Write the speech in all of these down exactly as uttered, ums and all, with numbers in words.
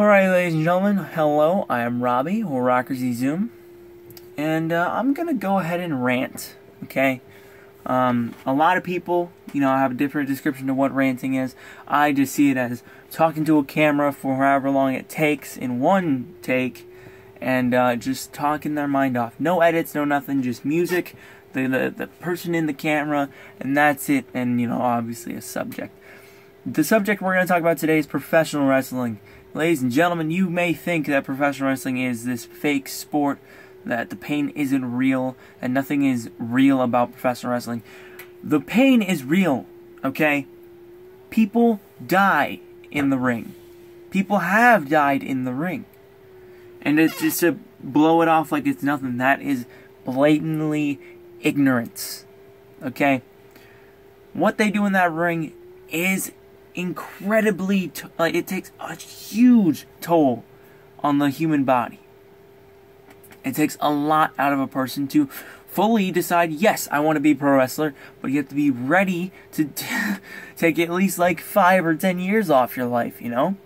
Alright, ladies and gentlemen, hello, I am Robbie, or RockerZZoom, and uh, I'm going to go ahead and rant, okay? Um, a lot of people, you know, have a different description of what ranting is. I just see it as talking to a camera for however long it takes in one take, and uh, just talking their mind off. No edits, no nothing, just music, the, the, the person in the camera, and that's it, and, you know, obviously a subject. The subject we're going to talk about today is professional wrestling. Ladies and gentlemen, you may think that professional wrestling is this fake sport, that the pain isn't real, and nothing is real about professional wrestling. The pain is real, okay? People die in the ring. People have died in the ring. And it's just to blow it off like it's nothing. That is blatantly ignorance, okay? What they do in that ring is incredibly, t like it takes a huge toll on the human body. It takes a lot out of a person to fully decide, yes, I want to be a pro wrestler, but you have to be ready to t take at least like five or ten years off your life, you know?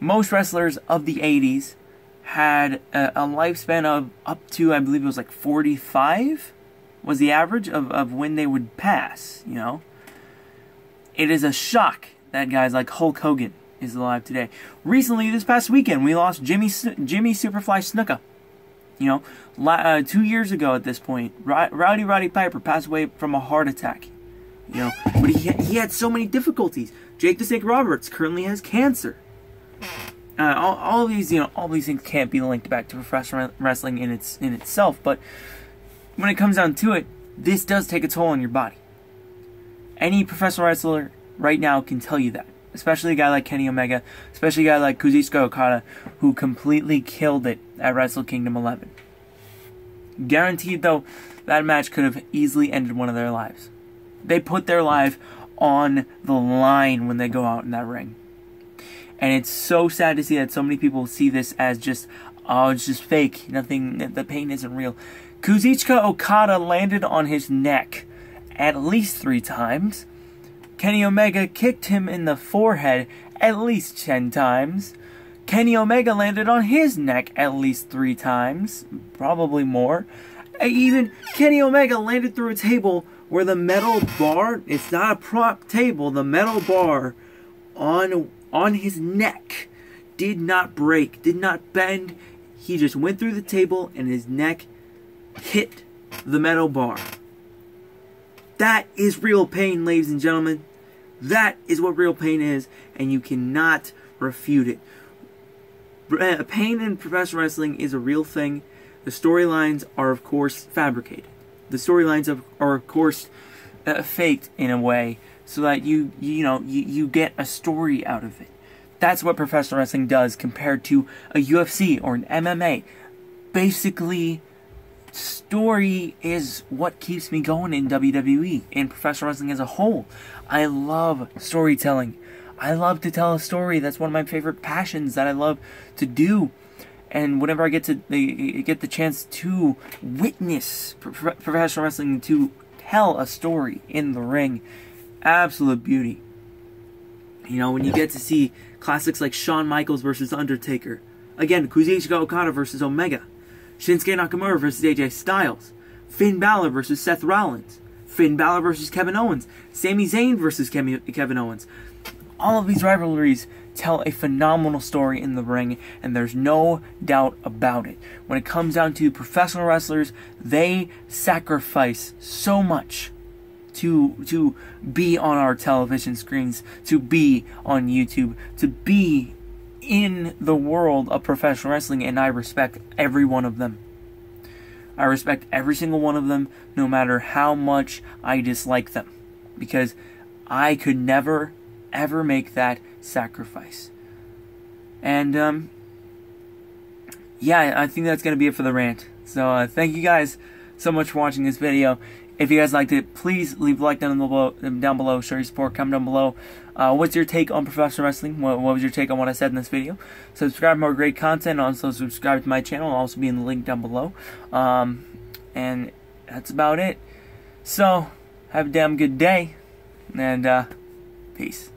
Most wrestlers of the eighties had a, a lifespan of up to, I believe it was like forty-five, was the average of, of when they would pass, you know? It is a shock that guys like Hulk Hogan is alive today. Recently, this past weekend, we lost Jimmy Jimmy Superfly Snuka. You know, la uh, two years ago at this point, Ro Rowdy Roddy Piper passed away from a heart attack. You know, but he ha he had so many difficulties. Jake the Snake Roberts currently has cancer. Uh, all all of these, you know, all these things can't be linked back to professional wrestling in its in itself. But when it comes down to it, this does take a toll on your body. Any professional wrestler right now can tell you that, especially a guy like Kenny Omega, especially a guy like Kazuchika Okada, who completely killed it at Wrestle Kingdom eleven. Guaranteed, though, that match could have easily ended one of their lives. They put their life on the line when they go out in that ring. And it's so sad to see that so many people see this as just, oh, it's just fake, nothing, the pain isn't real. Kazuchika Okada landed on his neck at least three times. Kenny Omega kicked him in the forehead at least ten times. Kenny Omega landed on his neck at least three times, probably more. Even Kenny Omega landed through a table where the metal bar, it's not a prop table, the metal bar on, on his neck did not break, did not bend. He just went through the table and his neck hit the metal bar. That is real pain, ladies and gentlemen. That is what real pain is, and you cannot refute it. Pain in professional wrestling is a real thing. The storylines are, of course, fabricated. The storylines are, of course, uh, faked in a way so that you you know you, you get a story out of it. That's what professional wrestling does compared to a U F C or an M M A. Basically, story is what keeps me going in W W E and professional wrestling as a whole. I love storytelling. I love to tell a story. That's one of my favorite passions that I love to do. And whenever I get to uh, get the chance to witness pro professional wrestling, to tell a story in the ring, absolute beauty. You know, when you get to see classics like Shawn Michaels versus Undertaker, again, Kazuchika Okada versus Omega, Shinsuke Nakamura versus A J Styles, Finn Balor versus Seth Rollins, Finn Balor versus Kevin Owens, Sami Zayn versus Kevin Owens. All of these rivalries tell a phenomenal story in the ring, and there's no doubt about it. When it comes down to professional wrestlers, they sacrifice so much to, to be on our television screens, to be on YouTube, to be in the world of professional wrestling, and I respect every one of them. I respect every single one of them, no matter how much I dislike them, because I could never, ever make that sacrifice. And, um, yeah, I think that's going to be it for the rant. So, uh, thank you guys so much for watching this video. If you guys liked it, please leave a like down below, down below, show your support, comment down below. Uh, what's your take on professional wrestling? What, what was your take on what I said in this video? Subscribe for more great content. Also, subscribe to my channel. I'll also be in the link down below. Um, and that's about it. So, have a damn good day. And, uh, peace.